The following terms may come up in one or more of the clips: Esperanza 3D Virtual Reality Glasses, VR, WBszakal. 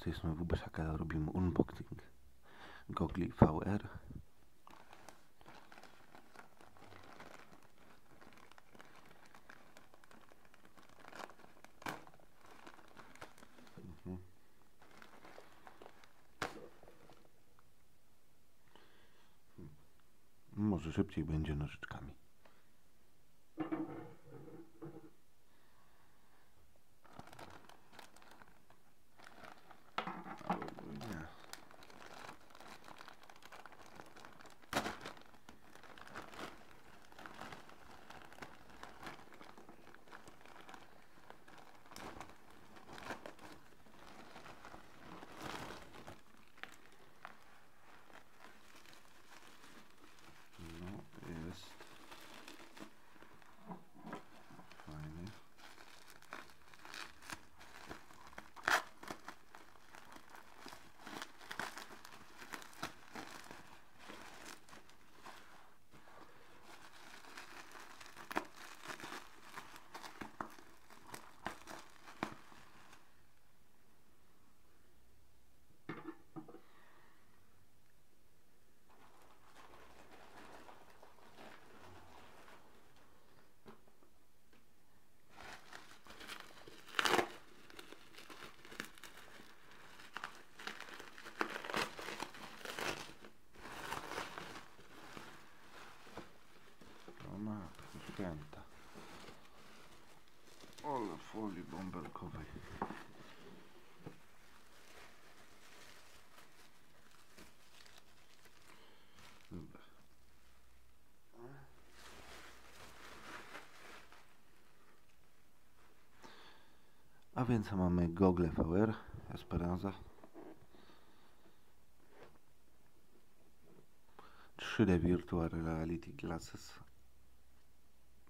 z tej strony WBszakal robimy unboxing gogli VR. Może szybciej będzie nożyczkami. Ole folii bąbelkowej. Dobra. A więc mamy gogle VR Esperanza 3D Virtual Reality Glasses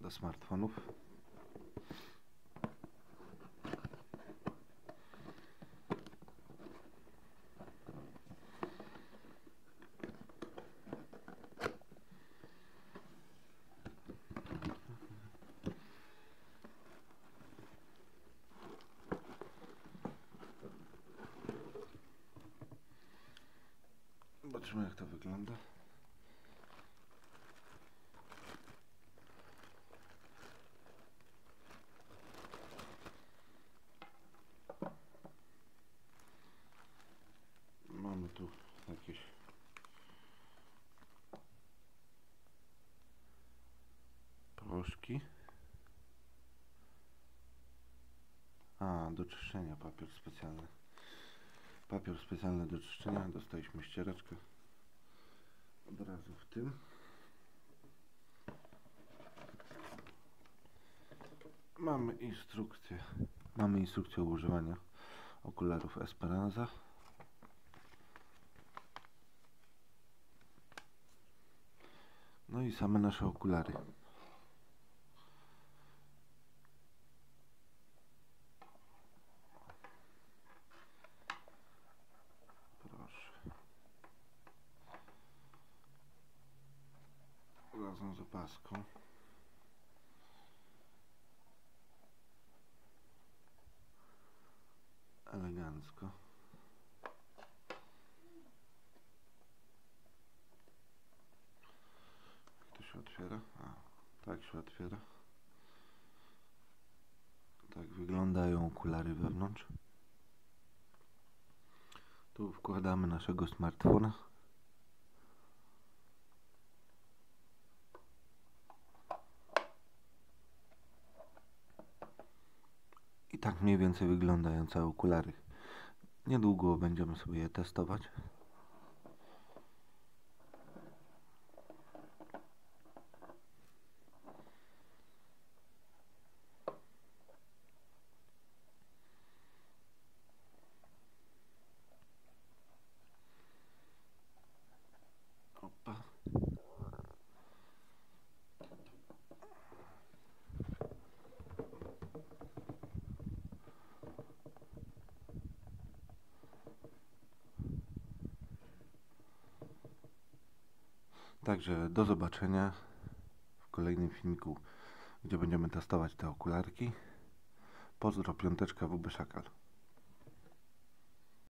do smartfonów. Zobaczmy, jak to wygląda. Mamy tu jakieś proszki. A, do czyszczenia papier specjalny. Papier specjalny do czyszczenia. Dostaliśmy ściereczkę od razu w tym. Mamy instrukcję. Mamy instrukcję używania okularów Esperanza. No i same nasze okulary. Razem z opaską. Elegancko. To się otwiera? A, tak się otwiera. Tak wyglądają okulary wewnątrz. Tu wkładamy naszego smartfona. I tak mniej więcej wyglądają całe okulary. Niedługo będziemy sobie je testować. Opa. Także do zobaczenia w kolejnym filmiku, gdzie będziemy testować te okularki. Pozdro, piąteczka WBszakal.